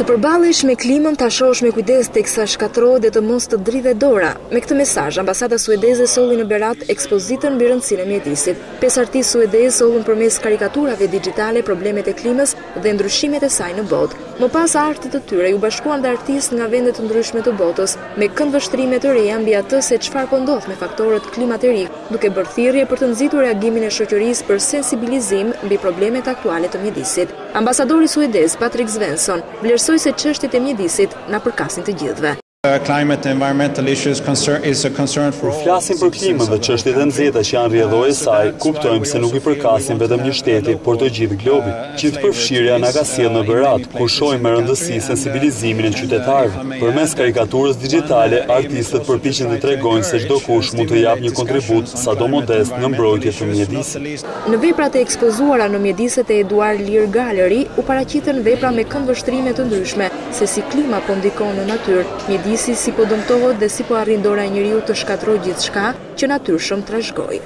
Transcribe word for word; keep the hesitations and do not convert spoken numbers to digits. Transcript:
Të përballesh me klimën, ta shohësh me kujdes teksa shkatërrohet dhe të mos të dridhet dora. Me këtë mesazh, Ambasada Suedeze solli në Berat ekspozitën mbi rëndësinë e mjedisit. Pesë artistë suedezë sollën përmes karikaturave digjitale problemet e klimës dhe ndryshimet e saj në botë. Më pas artit të tyre u bashkuan dhe artistë nga vende të ndryshme të botës, me këndvështrime të reja mbi atë se çfarë po ndodh me faktorët klimaterik, duke bërë thirrje për të nxitur reagimin e shoqërisë për sensibilizim mbi problemet aktuale të mjedisit. Ambasadori suedez Patrik Svensson vlerësoi se çështjet e mjedisit na përkasin të gjithëve. Climate and environmental issues concern is a concern for all. Flasim për klimën dhe çështjet e nxehta që janë rrjedhore saj, kuptojmë se nuk i përkasin vetëm një shteti, por të gjithë globit. Gjithë përfshirja na ka sjellë në Berat, ku shohim me rëndësi sensibilizimin e qytetarëve. Përmes karikaturës digjitale, artistët përpiqen të tregojnë se çdo kush mund të jap një kontribut, sado modest, në mbrojtjen e mjedisit. Në veprat e ekspozuara në mjediset e Eduart Lear Galeri, u paraqiten vepra me këndvështrime të ndryshme, se si klima po ndikon në natyrë, mjedisi si si po dëmtohet dhe si po arrin dora e njeriu të shkatërrojë gjithçka që natyrshëm trashëgoi.